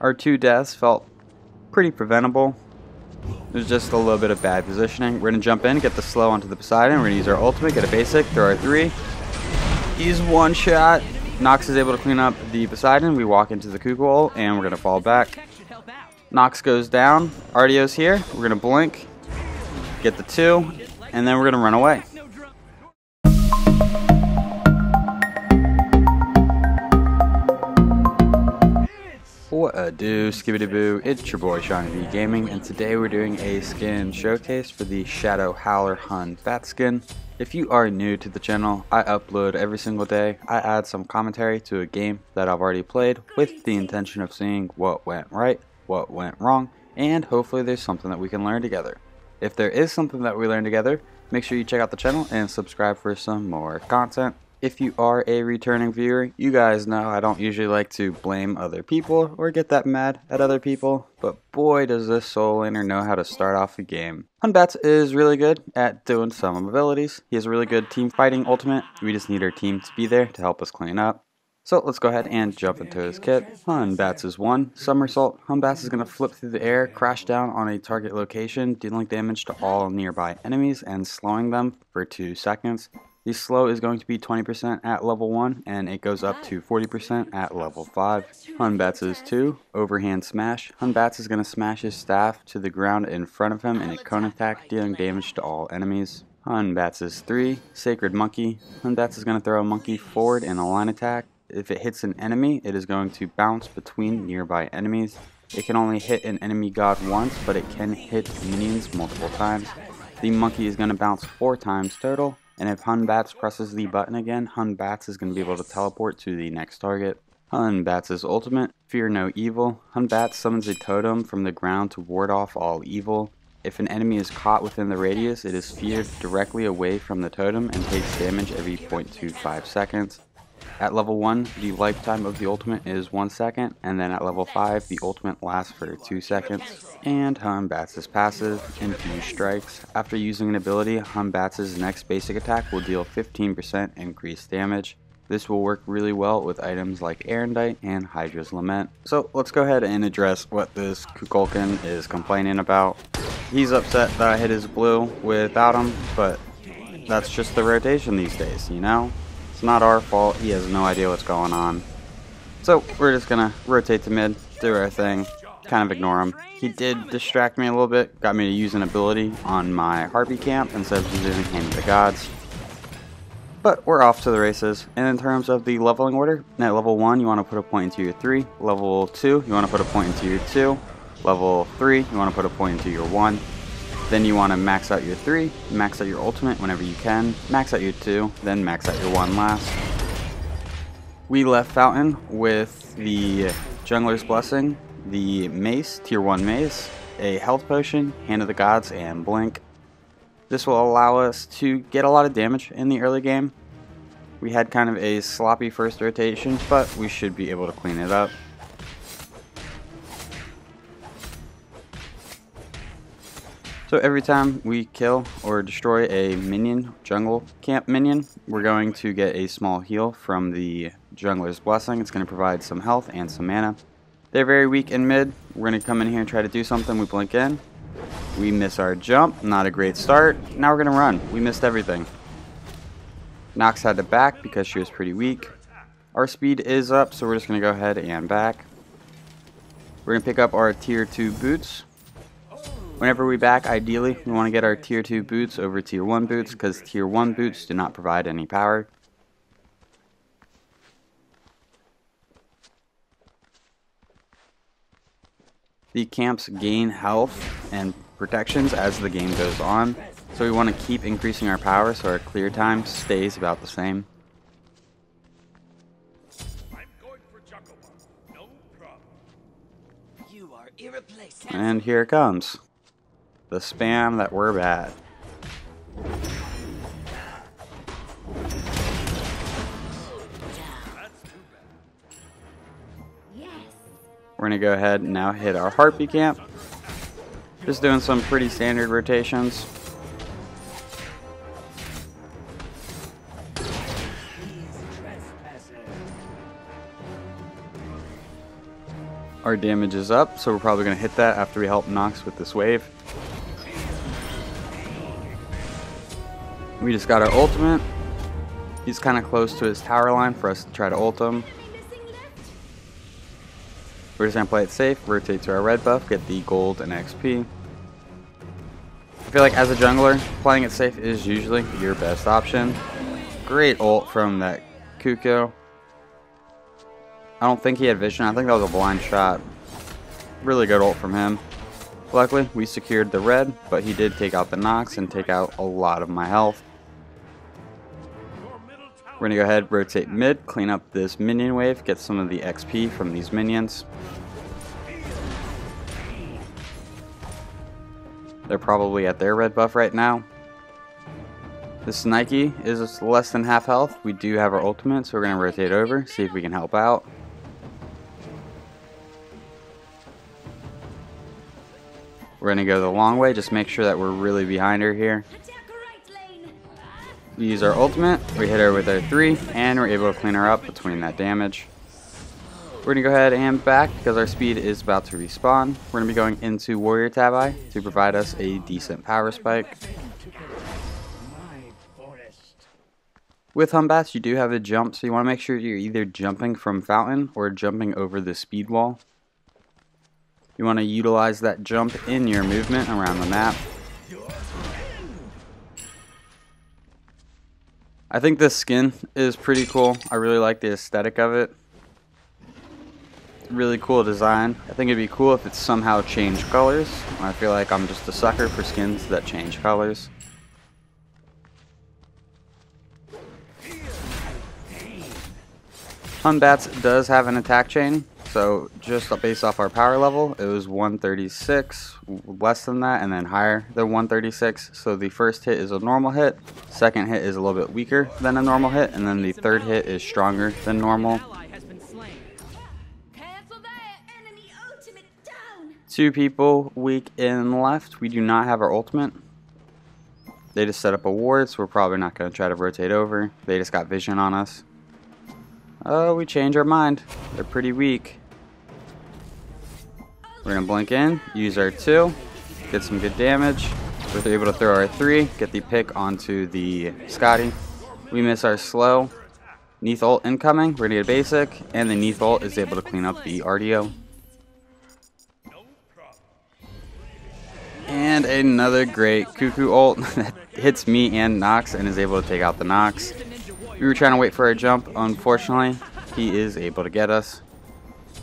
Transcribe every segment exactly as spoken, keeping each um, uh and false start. Our two deaths felt pretty preventable. There's just a little bit of bad positioning. We're going to jump in, get the slow onto the Poseidon. We're going to use our ultimate, get a basic, throw our three. He's one shot. Nox is able to clean up the Poseidon. We walk into the Kukul, and we're going to fall back. Nox goes down. Artio's here. We're going to blink, get the two, and then we're going to run away. What a do, skibbity-boo, it's your boy SeanyB Gaming, and today we're doing a skin showcase for the Shadow Howler Hun Batz skin. If you are new to the channel, I upload every single day. I add some commentary to a game that I've already played with the intention of seeing what went right, what went wrong, and hopefully there's something that we can learn together. If there is something that we learn together, make sure you check out the channel and subscribe for some more content. If you are a returning viewer, you guys know I don't usually like to blame other people or get that mad at other people, but boy does this soul laner know how to start off a game. Hun Batz is really good at doing some abilities. He has a really good team fighting ultimate. We just need our team to be there to help us clean up. So let's go ahead and jump into his kit. Hun Batz is one. Somersault. Hun Batz is going to flip through the air, crash down on a target location, dealing damage to all nearby enemies and slowing them for two seconds. The slow is going to be twenty percent at level one, and it goes up to forty percent at level five. Hun Batz is two. Overhand smash. Hun Batz is going to smash his staff to the ground in front of him in a cone attack, dealing damage to all enemies. Hun Batz is three. Sacred monkey. Hun Batz is going to throw a monkey forward in a line attack. If it hits an enemy, it is going to bounce between nearby enemies. It can only hit an enemy god once, but it can hit minions multiple times. The monkey is going to bounce four times total. And if Hun Batz presses the button again, Hun Batz is going to be able to teleport to the next target. Hun Batz's ultimate, Fear No Evil. Hun Batz summons a totem from the ground to ward off all evil. If an enemy is caught within the radius, it is feared directly away from the totem and takes damage every zero point two five seconds. At level one, the lifetime of the ultimate is one second, and then at level five, the ultimate lasts for two seconds. And Hun Batz's passive, Infused Strikes. After using an ability, Hun Batz's next basic attack will deal fifteen percent increased damage. This will work really well with items like Arondight and Hydra's Lament. So let's go ahead and address what this Kukulkan is complaining about. He's upset that I hit his blue without him, but that's just the rotation these days, you know? It's not our fault, he has no idea what's going on. So we're just gonna rotate to mid, do our thing, kind of ignore him. He did distract me a little bit, got me to use an ability on my Harpy camp instead of using Hand of the Gods. But we're off to the races. And in terms of the leveling order, at level one you want to put a point into your three, level two you want to put a point into your two, level three you want to put a point into your one. Then you want to max out your three, max out your ultimate whenever you can, max out your two, then max out your one last. We left Fountain with the Jungler's Blessing, the Mace, tier one Mace, a Health Potion, Hand of the Gods, and Blink. This will allow us to get a lot of damage in the early game. We had kind of a sloppy first rotation, but we should be able to clean it up. So every time we kill or destroy a minion, jungle camp minion, we're going to get a small heal from the Jungler's Blessing. It's going to provide some health and some mana. They're very weak in mid. We're going to come in here and try to do something. We blink in. We miss our jump. Not a great start. Now we're going to run. We missed everything. Nox had to back because she was pretty weak. Our speed is up, so we're just going to go ahead and back. We're going to pick up our tier two boots. Whenever we back, ideally, we want to get our tier two boots over tier one boots, because tier one boots do not provide any power. The camps gain health and protections as the game goes on, so we want to keep increasing our power so our clear time stays about the same. And here it comes. The spam that we're bad. We're going to go ahead and now hit our Harpy camp. Just doing some pretty standard rotations. Our damage is up, so we're probably going to hit that after we help Nox with this wave. We just got our ultimate. He's kind of close to his tower line for us to try to ult him. We're just going to play it safe, rotate to our red buff, get the gold and X P. I feel like as a jungler, playing it safe is usually your best option. Great ult from that Kukul. I don't think he had vision. I think that was a blind shot. Really good ult from him. Luckily, we secured the red, but he did take out the Nox and take out a lot of my health. We're going to go ahead, rotate mid, clean up this minion wave, get some of the X P from these minions. They're probably at their red buff right now. This Nike is less than half health. We do have our ultimate, so we're going to rotate over, see if we can help out. We're going to go the long way, just make sure that we're really behind her here. We use our ultimate, we hit her with our three, and we're able to clean her up between that damage. We're going to go ahead and back because our speed is about to respawn. We're going to be going into Warrior Tabi to provide us a decent power spike. With Hun Batz, you do have a jump, so you want to make sure you're either jumping from Fountain or jumping over the speed wall. You want to utilize that jump in your movement around the map. I think this skin is pretty cool. I really like the aesthetic of it. Really cool design. I think it'd be cool if it somehow changed colors. I feel like I'm just a sucker for skins that change colors. Hun Batz does have an attack chain. So just based off our power level, it was one thirty-six, less than that, and then higher than one thirty-six. So the first hit is a normal hit, second hit is a little bit weaker than a normal hit, and then the third hit is stronger than normal. Two people weak and left. We do not have our ultimate. They just set up a ward, so we're probably not going to try to rotate over. They just got vision on us. Oh, we change our mind. They're pretty weak. We're going to blink in, use our two, get some good damage. We're able to throw our three, get the pick onto the Scotty. We miss our slow. Neith ult incoming, we're going to get a basic, and the Neith ult is able to clean up the Artio. And another great Kukul ult that hits me and Nox and is able to take out the Nox. We were trying to wait for our jump. Unfortunately, he is able to get us.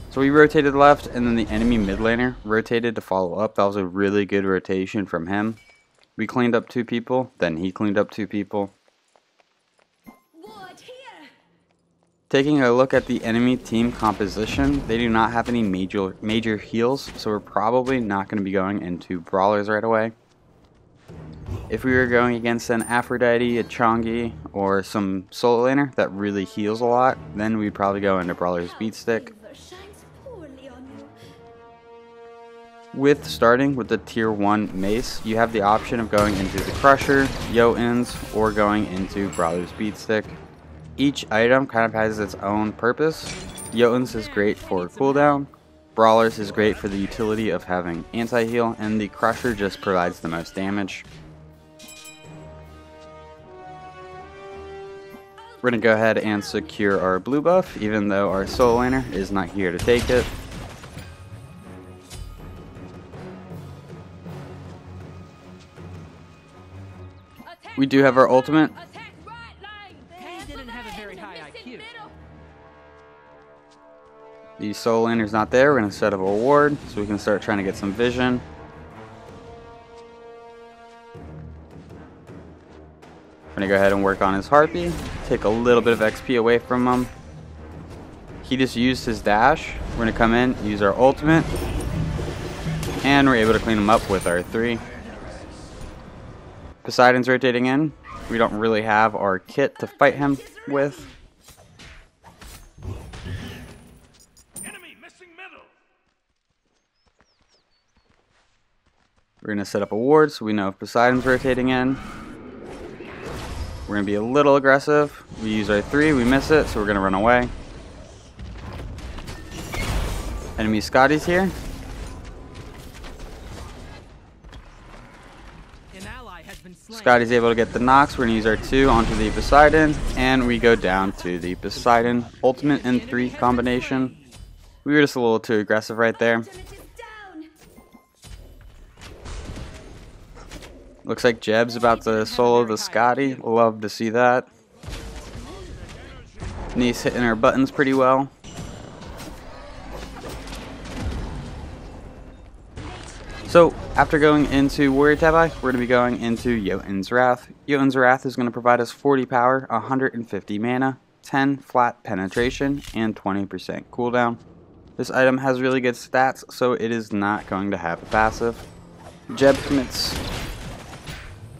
So we rotated left, and then the enemy mid laner rotated to follow up. That was a really good rotation from him. We cleaned up two people, then he cleaned up two people. Taking a look at the enemy team composition, they do not have any major, major heals, so we're probably not going to be going into brawlers right away. If we were going against an Aphrodite, a Changi, or some solo laner that really heals a lot, then we'd probably go into Brawler's Beatstick. With starting with the tier one Mace, you have the option of going into the Crusher, Jotunn's, or going into Brawler's Beatstick. Each item kind of has its own purpose. Jotunn's is great for cooldown. Brawler's is great for the utility of having anti-heal, and the Crusher just provides the most damage. We're going to go ahead and secure our blue buff, even though our solo laner is not here to take it. We do have our ultimate. The solo laner's not there. We're going to set up a ward so we can start trying to get some vision. We're going to go ahead and work on his Harpy. Take a little bit of X P away from him. He just used his dash. We're going to come in, use our ultimate. And we're able to clean him up with our three. Poseidon's rotating in. We don't really have our kit to fight him with. We're going to set up a ward so we know if Poseidon's rotating in. We're going to be a little aggressive. We use our three, we miss it, so we're going to run away. Enemy Scotty's here. Scotty's able to get the Nox. We're going to use our two onto the Poseidon. And we go down to the Poseidon. Ultimate and three combination. We were just a little too aggressive right there. Looks like Jeb's about to solo the Scotty. Love to see that. Neith's hitting her buttons pretty well. So, after going into Warrior Tabi, we're going to be going into Jotunn's Wrath. Jotunn's Wrath is going to provide us forty power, one hundred fifty mana, ten flat penetration, and twenty percent cooldown. This item has really good stats, so it is not going to have a passive. Jeb commits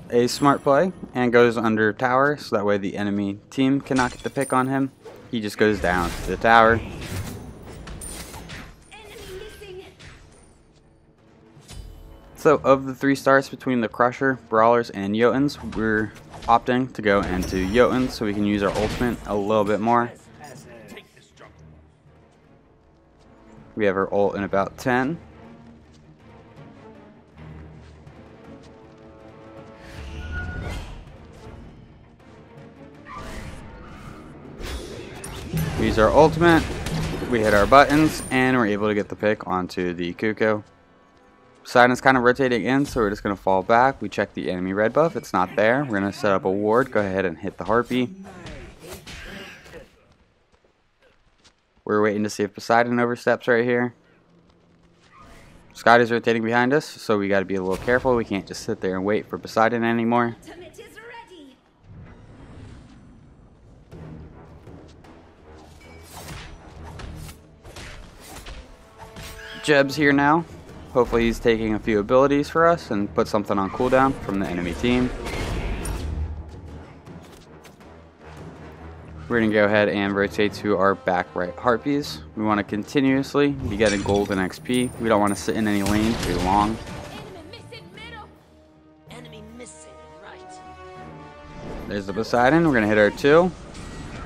a smart play and goes under tower, so that way the enemy team cannot get the pick on him. He just goes down to the tower. So of the three stars between the Crusher, Brawlers, and Jotunn's, we're opting to go into Jotunn's so we can use our ultimate a little bit more. We have our ult in about ten. We use our ultimate, we hit our buttons, and we're able to get the pick onto the Kukul. Poseidon's kind of rotating in, so we're just going to fall back. We check the enemy red buff. It's not there. We're going to set up a ward. Go ahead and hit the Harpy. We're waiting to see if Poseidon oversteps right here. Scotty's rotating behind us, so we got to be a little careful. We can't just sit there and wait for Poseidon anymore. Jeb's here now. Hopefully he's taking a few abilities for us and put something on cooldown from the enemy team. We're going to go ahead and rotate to our back right Harpies. We want to continuously be getting gold and X P. We don't want to sit in any lane too long. There's the Poseidon. We're going to hit our two.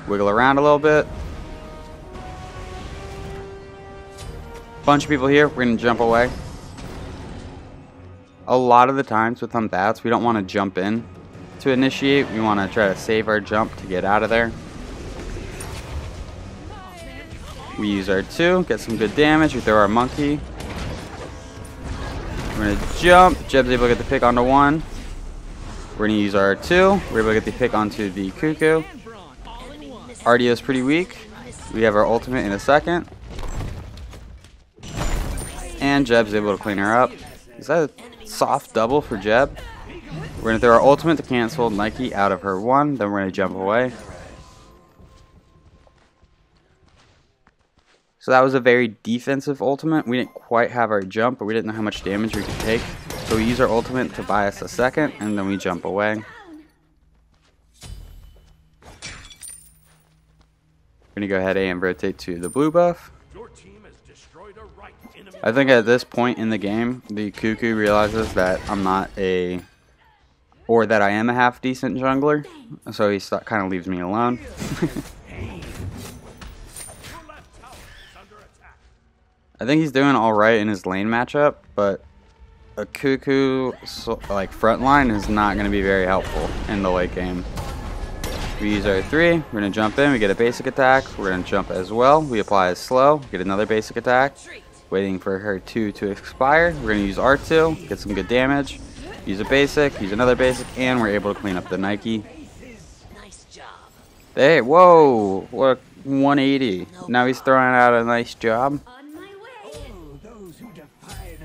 Wiggle around a little bit. Bunch of people here. We're going to jump away. A lot of the times with Hun Batz, we don't want to jump in to initiate. We want to try to save our jump to get out of there. We use our two, get some good damage. We throw our monkey. We're going to jump. Jeb's able to get the pick onto one. We're going to use our two. We're able to get the pick onto the Kukul. Artio is pretty weak. We have our ultimate in a second. And Jeb's able to clean her up. Is that a soft double for Jeb? We're going to throw our ultimate to cancel Nike out of her one. Then we're going to jump away. So that was a very defensive ultimate. We didn't quite have our jump, but we didn't know how much damage we could take. So we use our ultimate to buy us a second, and then we jump away. We're going to go ahead and rotate to the blue buff. I think at this point in the game, the Kukul realizes that I'm not a, or that I am a half decent jungler, so he kind of leaves me alone. I think he's doing all right in his lane matchup, but a Kukul like frontline is not going to be very helpful in the late game. We use our three, we're going to jump in, we get a basic attack, we're going to jump as well, we apply a slow, get another basic attack. Waiting for her two to expire. We're going to use R two, get some good damage, use a basic, use another basic, and we're able to clean up the Nike. Nice job. Hey, whoa, what a one eighty. Now he's throwing out a nice job. On my way.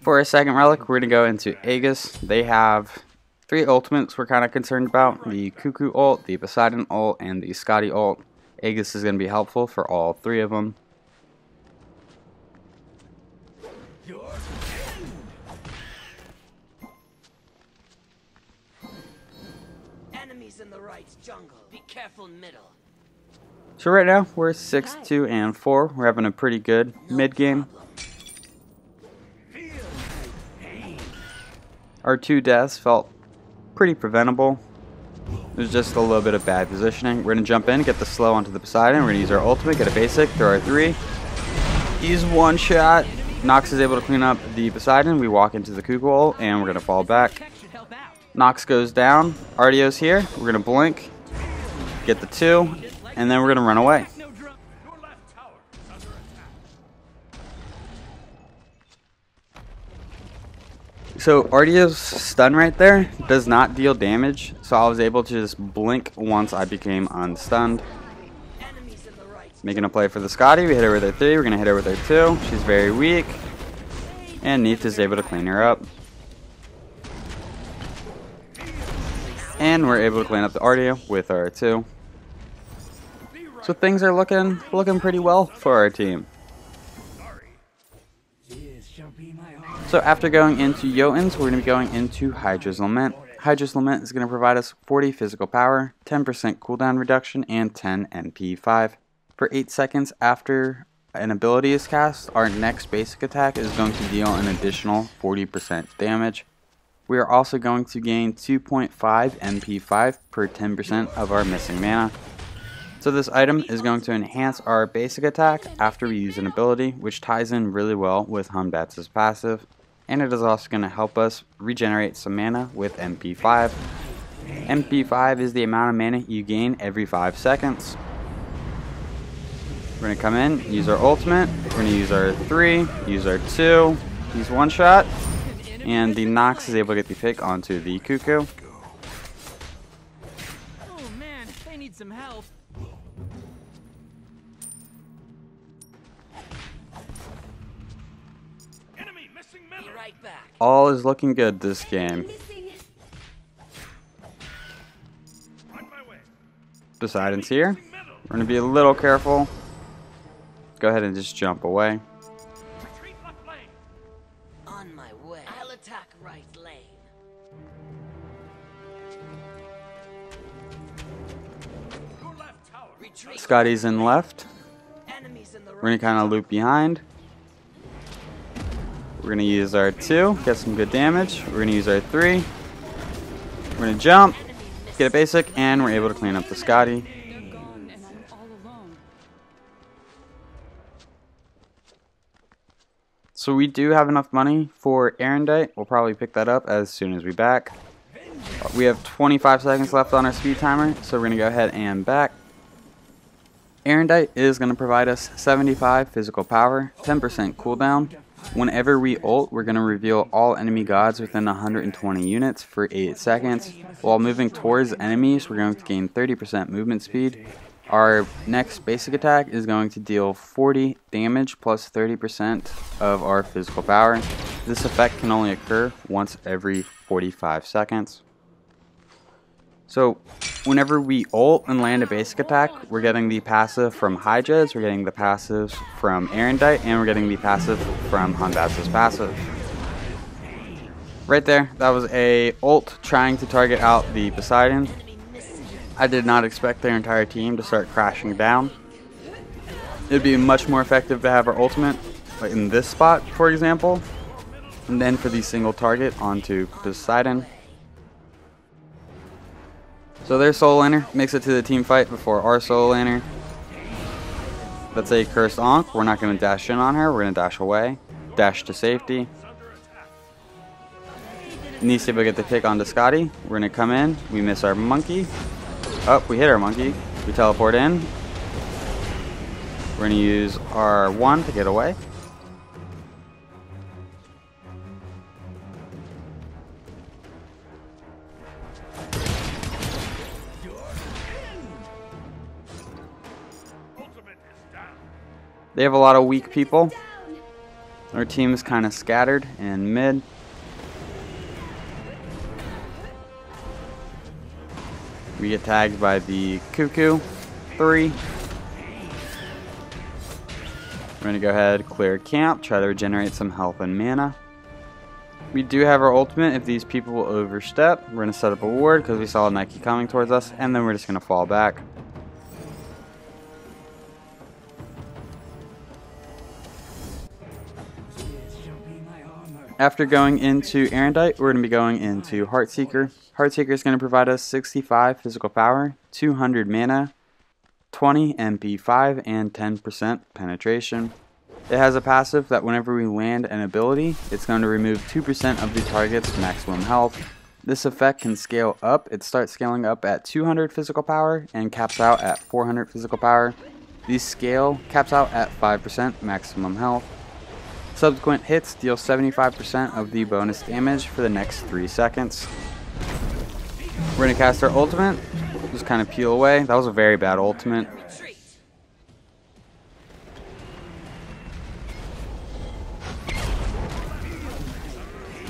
For our second relic, we're going to go into Aegis. They have three ultimates we're kind of concerned about. The Kukul ult, the Poseidon ult, and the Scotty ult. Aegis is going to be helpful for all three of them. In the right jungle. Be careful middle. So right now we're six, two, and four. We're having a pretty good no mid game. Problem. Our two deaths felt pretty preventable. There's just a little bit of bad positioning. We're going to jump in, get the slow onto the Poseidon. We're going to use our ultimate, get a basic, throw our three. is one shot. Nox is able to clean up the Poseidon. We walk into the Kukul, and we're going to fall back. Nox goes down. Artio's here. We're going to blink, get the two, and then we're going to run away. So Artio's stun right there does not deal damage, so I was able to just blink once I became unstunned. Making a play for the Scotty, we hit her with her three, we're going to hit her with her two, she's very weak, and Neith is able to clean her up. And we're able to clean up the Artio with our two. So things are looking looking pretty well for our team. So after going into Jotunn's, we're going to be going into Hydra's Lament. Hydra's Lament is going to provide us forty physical power, ten percent cooldown reduction, and ten M P five. For eight seconds after an ability is cast, our next basic attack is going to deal an additional forty percent damage. We are also going to gain two point five M P five per ten percent of our missing mana. So this item is going to enhance our basic attack after we use an ability, which ties in really well with Hun Batz's passive. And it is also going to help us regenerate some mana with M P five. M P five is the amount of mana you gain every five seconds. We're going to come in, use our ultimate, we're going to use our three, use our two, use one shot, and the Nox is able to get the pick onto the Kukul. Oh man, they need some help. All is looking good this game. Poseidon's here. We're going to be a little careful. Go ahead and just jump away. On my way. I'll attack right lane. Scotty's in left. We're going to kind of loop behind. We're going to use our two, get some good damage. We're going to use our three. We're going to jump, get a basic, and we're able to clean up the Scotty. So we do have enough money for Arondight. We'll probably pick that up as soon as we back. We have twenty-five seconds left on our speed timer, so we're going to go ahead and back. Arondight is going to provide us seventy-five physical power, ten percent cooldown. Whenever we ult, we're going to reveal all enemy gods within one hundred twenty units for eight seconds. While moving towards enemies, we're going to gain thirty percent movement speed. Our next basic attack is going to deal forty damage plus thirty percent of our physical power. This effect can only occur once every forty-five seconds. So whenever we ult and land a basic attack, we're getting the passive from Hydra's, we're getting the passives from Arondight, and we're getting the passive from Hun Batz's passive. Right there, that was a ult trying to target out the Poseidon. I did not expect their entire team to start crashing down. It would be much more effective to have our ultimate in this spot, for example, and then for the single target onto Poseidon. So their soul laner makes it to the team fight before our soul laner. That's a cursed Ankh. We're not going to dash in on her. We're going to dash away, dash to safety. Nisi will get the pick onto Scotty. We're going to come in. We miss our monkey. Oh, we hit our monkey. We teleport in. We're going to use our one to get away. They have a lot of weak people. Our team is kind of scattered in mid. We get tagged by the Kukul, three. We're going to go ahead, clear camp, try to regenerate some health and mana. We do have our ultimate if these people will overstep. We're going to set up a ward because we saw Nike coming towards us, and then we're just going to fall back. After going into Arondight, we're going to be going into Heartseeker. Heartseeker is going to provide us sixty-five physical power, two hundred mana, twenty M P five, and ten percent penetration. It has a passive that whenever we land an ability, it's going to remove two percent of the target's maximum health. This effect can scale up. It starts scaling up at two hundred physical power and caps out at four hundred physical power. The scale caps out at five percent maximum health. Subsequent hits deal seventy-five percent of the bonus damage for the next three seconds. We're going to cast our ultimate. Just kind of peel away. That was a very bad ultimate.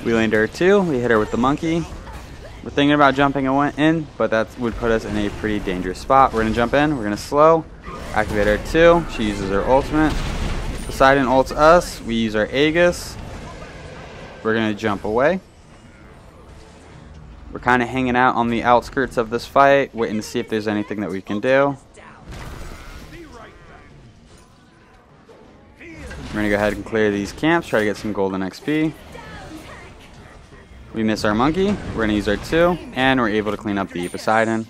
We land her two. We hit her with the monkey. We're thinking about jumping in, but that would put us in a pretty dangerous spot. We're going to jump in. We're going to slow. Activate her two. She uses her ultimate. Poseidon ults us. We use our Aegis. We're going to jump away. We're kind of hanging out on the outskirts of this fight, waiting to see if there's anything that we can do. We're going to go ahead and clear these camps, try to get some golden X P. We miss our monkey. We're going to use our two, and we're able to clean up the Poseidon.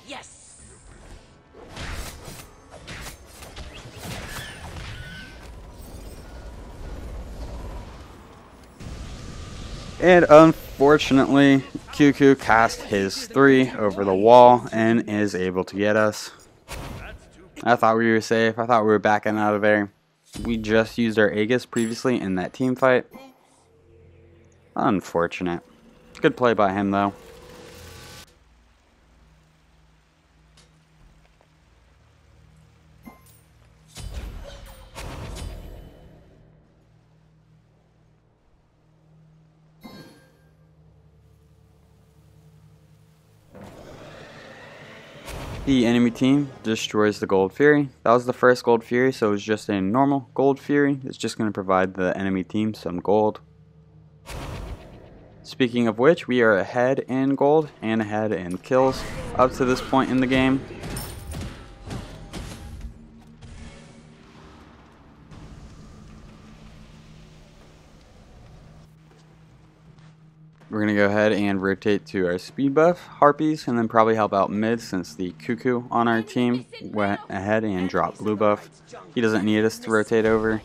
And unfortunately, Kukul cast his three over the wall and is able to get us. I thought we were safe. I thought we were backing out of there. We just used our Aegis previously in that team fight. Unfortunate. Good play by him, though. The enemy team destroys the Gold Fury. That was the first Gold Fury, so it was just a normal Gold Fury. It's just going to provide the enemy team some gold. Speaking of which, we are ahead in gold and ahead in kills up to this point in the game. We're going to go ahead and rotate to our speed buff, Harpies, and then probably help out mid since the Kukul on our team went ahead and dropped blue buff. He doesn't need us to rotate over.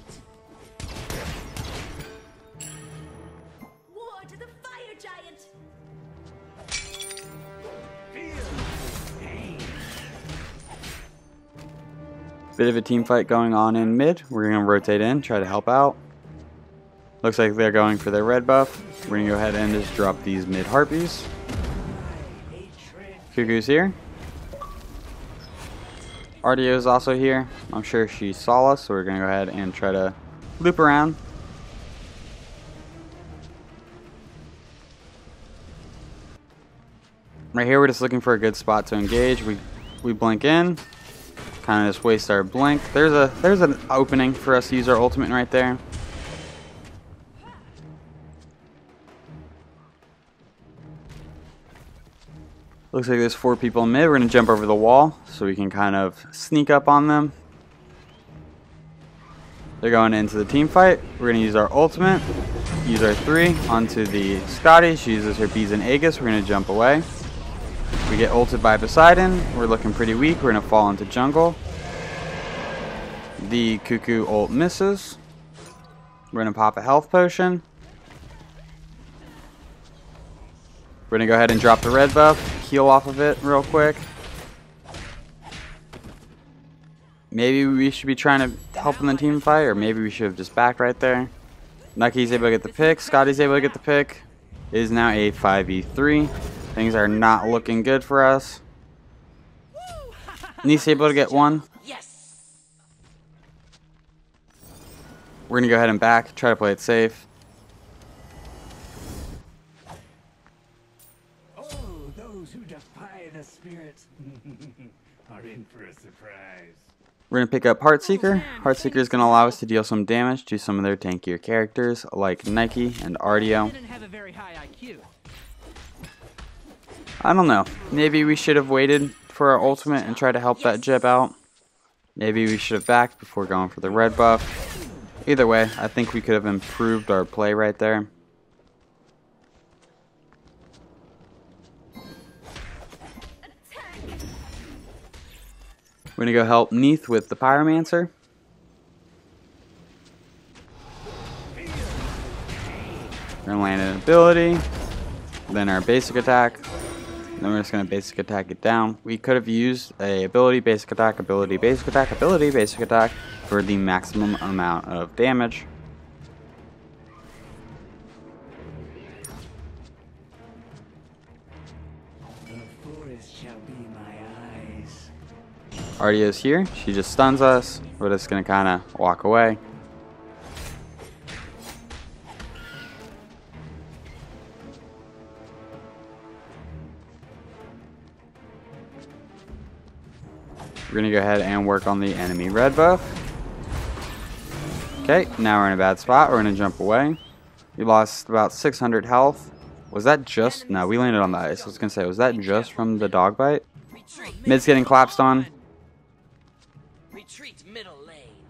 Bit of a team fight going on in mid. We're going to rotate in, try to help out. Looks like they're going for their red buff. We're going to go ahead and just drop these mid Harpies. Kukul's here. Artio is also here. I'm sure she saw us, so we're going to go ahead and try to loop around. Right here, we're just looking for a good spot to engage. We we blink in. Kind of just waste our blink. There's a there's an opening for us to use our ultimate right there. Looks like there's four people in mid. We're going to jump over the wall so we can kind of sneak up on them. They're going into the team fight. We're going to use our ultimate, use our three onto the Scotty. She uses her bees and Aegis. We're going to jump away. We get ulted by Poseidon. We're looking pretty weak. We're going to fall into jungle. The Kukul ult misses. We're going to pop a health potion. We're going to go ahead and drop the red buff. Heal off of it real quick. Maybe we should be trying to help in the team fight, or maybe we should have just backed right there. Nike's able to get the pick. Scotty's able to get the pick. It is now a five v three. Things are not looking good for us. Neith's able to get one. We're going to go ahead and back. Try to play it safe. We're going to pick up Heartseeker. Heartseeker is going to allow us to deal some damage to some of their tankier characters like Nike and Artio. I don't know. Maybe we should have waited for our ultimate and tried to help that Jib out. Maybe we should have backed before going for the red buff. Either way, I think we could have improved our play right there. We're going to go help Neith with the Pyromancer. We're going to land an ability, then our basic attack. Then we're just going to basic attack it down. We could have used a ability, basic attack, ability, basic attack, ability, basic attack for the maximum amount of damage. Artio's here. She just stuns us. We're just going to kind of walk away. We're going to go ahead and work on the enemy red buff. Okay, now we're in a bad spot. We're going to jump away. We lost about six hundred health. Was that just... No, we landed on the ice. I was going to say, was that just from the dog bite? Mid's getting collapsed on.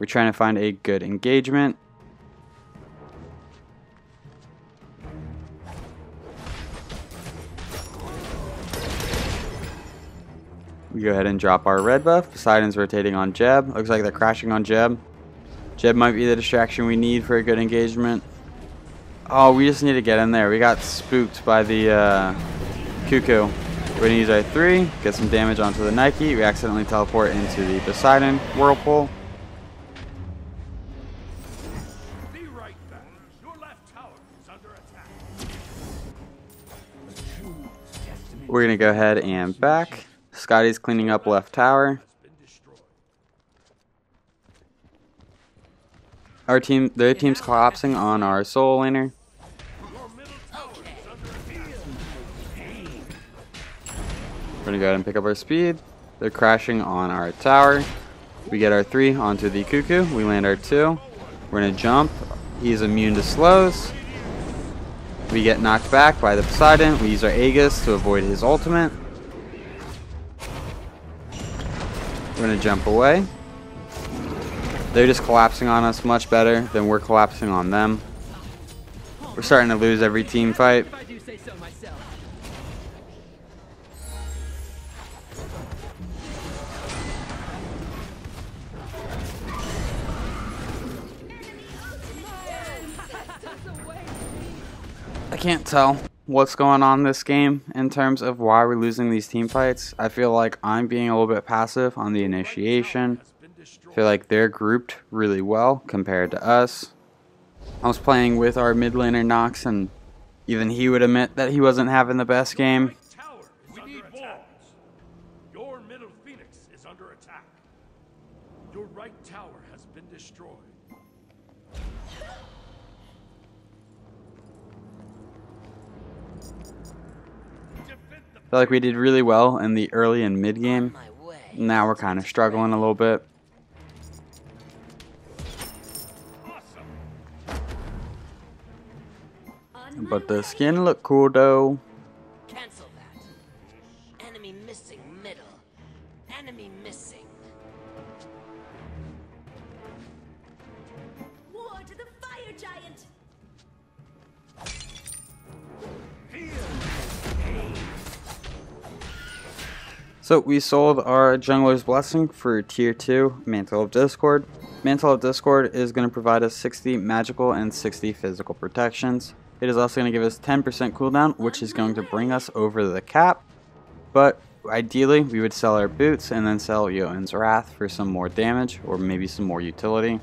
We're trying to find a good engagement. We go ahead and drop our red buff. Poseidon's rotating on Jeb. Looks like they're crashing on Jeb. Jeb might be the distraction we need for a good engagement. Oh, we just need to get in there. We got spooked by the uh, Kukul. We're going to use our three, get some damage onto the Nike. We accidentally teleport into the Poseidon Whirlpool. We're going to go ahead and back. Scotty's cleaning up left tower. Our team, their team's collapsing on our soul laner. We're going to go ahead and pick up our speed. They're crashing on our tower. We get our three onto the Kukul. We land our two. We're going to jump. He's immune to slows. We get knocked back by the Poseidon. We use our Aegis to avoid his ultimate. We're going to jump away. They're just collapsing on us much better than we're collapsing on them. We're starting to lose every team fight. Can't tell what's going on this game in terms of why we're losing these team fights. I feel like I'm being a little bit passive on the initiation. I feel like they're grouped really well compared to us. I was playing with our mid laner Nox, and even he would admit that he wasn't having the best game. Your middle phoenix is under attack. Your right tower has been destroyed. I feel like we did really well in the early and mid game. Now we're kind of struggling a little bit. Awesome. But the skin looked cool though. Cancel that. Enemy missing middle. Enemy missing. War to the fire giant. So we sold our Jungler's Blessing for tier two, Mantle of Discord. Mantle of Discord is going to provide us sixty magical and sixty physical protections. It is also going to give us ten percent cooldown, which is going to bring us over the cap. But ideally, we would sell our boots and then sell Jotunn's Wrath for some more damage or maybe some more utility.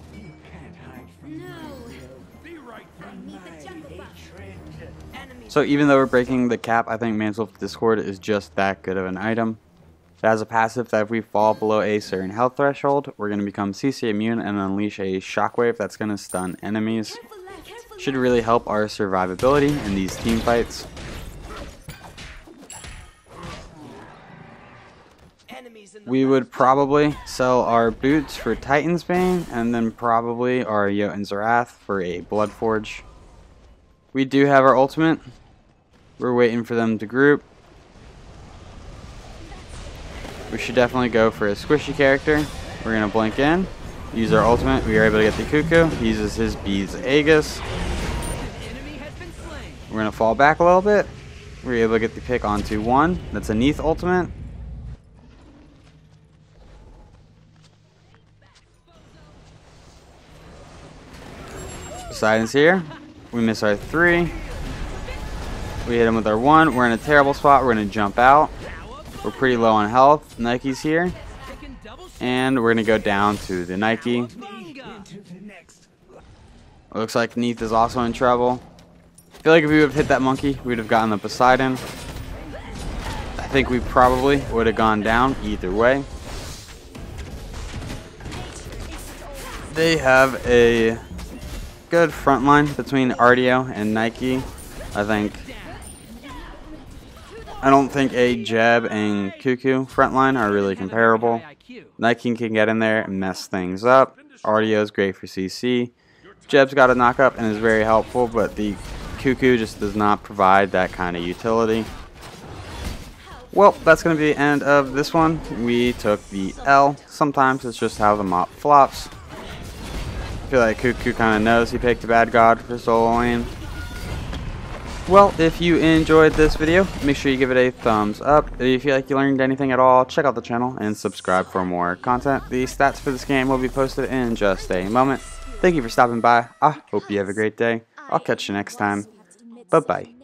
So even though we're breaking the cap, I think Mantle of Discord is just that good of an item. It has a passive that if we fall below a certain health threshold, we're going to become C C immune and unleash a shockwave that's going to stun enemies. Should really help our survivability in these team fights. We would probably sell our boots for Titan's Bane and then probably our Jotunn's Wrath for a Bloodforge. We do have our ultimate. We're waiting for them to group. We should definitely go for a squishy character. We're going to blink in, use our ultimate. We are able to get the Kukul. He uses his bees Aegis. We're going to fall back a little bit. We're able to get the pick onto one. That's a Neith ultimate. Poseidon's here. We miss our three. We hit him with our one. We're in a terrible spot. We're going to jump out. We're pretty low on health. Nike's here. And we're going to go down to the Nike. Looks like Neith is also in trouble. I feel like if we would have hit that monkey, we would have gotten the Poseidon. I think we probably would have gone down either way. They have a good front line between Artio and Nike. I think. I don't think Aegis and Kukul front line are really comparable. Nike can get in there and mess things up. Artio is great for C C. Jeb's got a knockup and is very helpful, but the Kukul just does not provide that kind of utility. Well, that's going to be the end of this one. We took the L. Sometimes it's just how the mop flops. I feel like Kukul kind of knows he picked a bad god for solo lane. Well, if you enjoyed this video, make sure you give it a thumbs up. If you feel like you learned anything at all, check out the channel and subscribe for more content. The stats for this game will be posted in just a moment. Thank you for stopping by. I hope you have a great day. I'll catch you next time. Bye-bye.